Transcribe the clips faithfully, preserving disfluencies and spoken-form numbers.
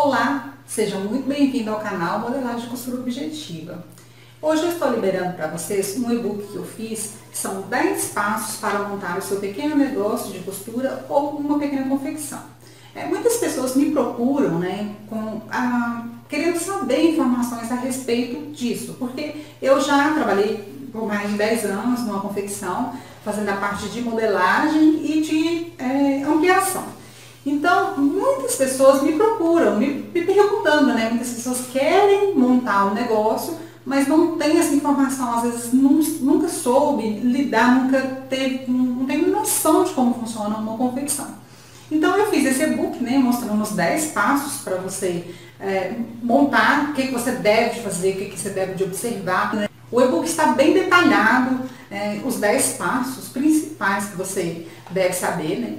Olá, sejam muito bem-vindos ao canal Modelagem e Costura Objetiva. Hoje eu estou liberando para vocês um e-book que eu fiz, que são dez passos para montar o seu pequeno negócio de costura ou uma pequena confecção. É, muitas pessoas me procuram, né, com a, querendo saber informações a respeito disso, porque eu já trabalhei por mais de dez anos numa confecção, fazendo a parte de modelagem e de é, ampliação. Então, muitas pessoas me procuram, me, me perguntando, né? Muitas pessoas querem montar um negócio, mas não tem essa informação, às vezes não, nunca soube lidar, nunca teve, não tem noção de como funciona uma confecção. Então, eu fiz esse e-book, né, mostrando os dez passos para você é, montar, o que, que você deve fazer, o que, que você deve de observar, né? O e-book está bem detalhado, é, os dez passos principais que você deve saber, né?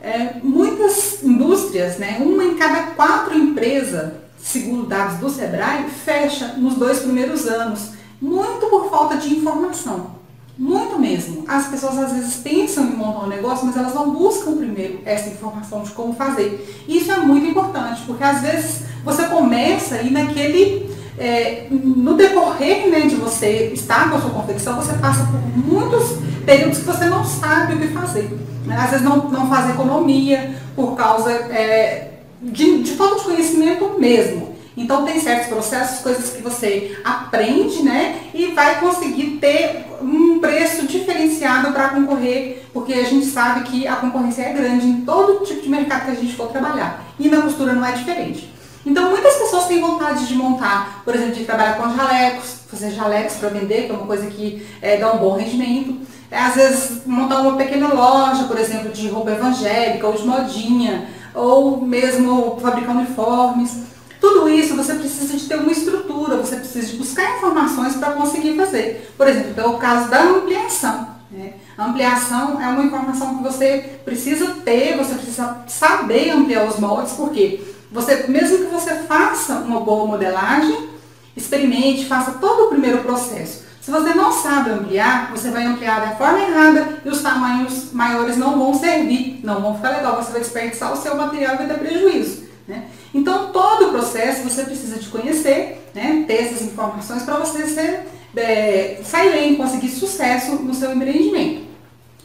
É, muitas indústrias, né, uma em cada quatro empresas, segundo dados do Sebrae, fecha nos dois primeiros anos, muito por falta de informação, muito mesmo. As pessoas às vezes pensam em montar um negócio, mas elas não buscam primeiro essa informação de como fazer. Isso é muito importante, porque às vezes você começa e naquele... É, no decorrer, né, de você estar com a sua confecção, você passa por muitos períodos que você não sabe o que fazer. Né? Às vezes não, não faz economia por causa é, de, de falta de conhecimento mesmo. Então tem certos processos, coisas que você aprende, né, e vai conseguir ter um preço diferenciado para concorrer, porque a gente sabe que a concorrência é grande em todo tipo de mercado que a gente for trabalhar. E na costura não é diferente. Então muitas pessoas têm vontade de montar, por exemplo, de trabalhar com jalecos, fazer jalecos para vender, que é uma coisa que é, dá um bom rendimento. É, às vezes montar uma pequena loja, por exemplo, de roupa evangélica ou de modinha, ou mesmo fabricar uniformes. Tudo isso você precisa de ter uma estrutura, você precisa de buscar informações para conseguir fazer. Por exemplo, é o caso da ampliação. Né? A ampliação é uma informação que você precisa ter, você precisa saber ampliar os moldes, por quê? Você, mesmo que você faça uma boa modelagem, experimente, faça todo o primeiro processo. Se você não sabe ampliar, você vai ampliar da forma errada e os tamanhos maiores não vão servir, não vão ficar legal, você vai desperdiçar o seu material e vai dar prejuízo. Né? Então, todo o processo você precisa de conhecer, né? Ter essas informações para você ser, é, sair bem, conseguir sucesso no seu empreendimento.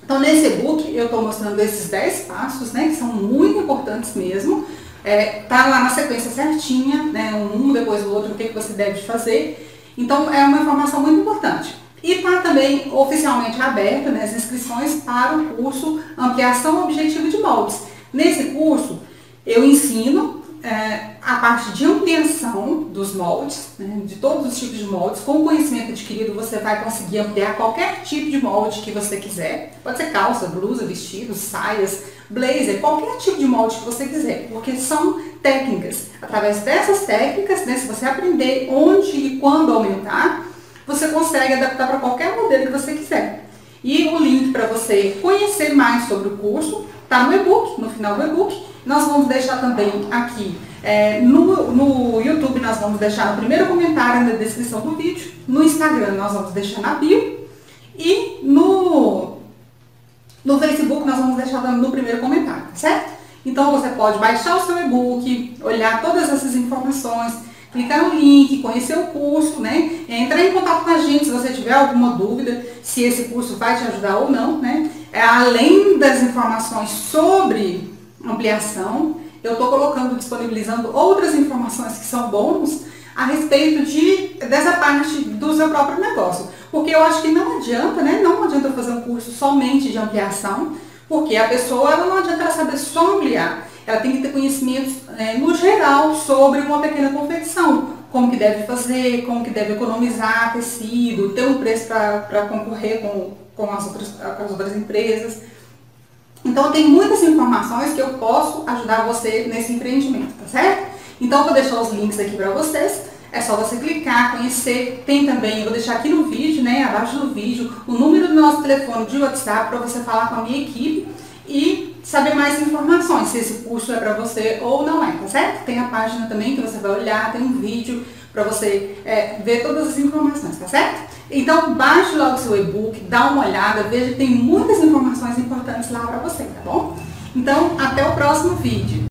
Então, nesse e-book, eu estou mostrando esses dez passos, né, que são muito importantes mesmo. É, tá lá na sequência certinha, né, um depois o outro, o que, que você deve fazer. Então é uma informação muito importante. E está também oficialmente aberta, né, as inscrições para o curso Ampliação Objetiva de Moldes. Nesse curso eu ensino é, a parte de ampliação dos moldes, né, de todos os tipos de moldes. Com o conhecimento adquirido você vai conseguir ampliar qualquer tipo de molde que você quiser. Pode ser calça, blusa, vestido, saias, blazer, qualquer tipo de molde que você quiser, porque são técnicas. Através dessas técnicas, né, se você aprender onde e quando aumentar, você consegue adaptar para qualquer modelo que você quiser. E o link para você conhecer mais sobre o curso está no e-book, no final do e-book. Nós vamos deixar também aqui é, no, no YouTube, nós vamos deixar no primeiro comentário, na descrição do vídeo. No Instagram nós vamos deixar na bio e no... No Facebook nós vamos deixar no primeiro comentário, certo? Então você pode baixar o seu e-book, olhar todas essas informações, clicar no link, conhecer o curso, né? Entrar em contato com a gente se você tiver alguma dúvida, se esse curso vai te ajudar ou não, né? Além das informações sobre ampliação, eu estou colocando, disponibilizando outras informações que são bônus a respeito de, dessa parte do seu próprio negócio. Porque eu acho que não adianta, né? Não adianta fazer um curso somente de ampliação, porque a pessoa ela não adianta saber só ampliar. Ela tem que ter conhecimento é, no geral sobre uma pequena confecção. Como que deve fazer, como que deve economizar tecido, ter um preço para concorrer com, com, as outras, com as outras empresas. Então tem muitas informações que eu posso ajudar você nesse empreendimento, tá certo? Então eu vou deixar os links aqui para vocês, é só você clicar, conhecer. Tem também, eu vou deixar aqui no vídeo, né, abaixo do vídeo, o número do nosso telefone de WhatsApp para você falar com a minha equipe e saber mais informações, se esse curso é para você ou não é, tá certo? Tem a página também que você vai olhar, tem um vídeo para você é, ver todas as informações, tá certo? Então baixe logo o seu e-book, dá uma olhada, veja que tem muitas informações importantes lá para você, tá bom? Então até o próximo vídeo.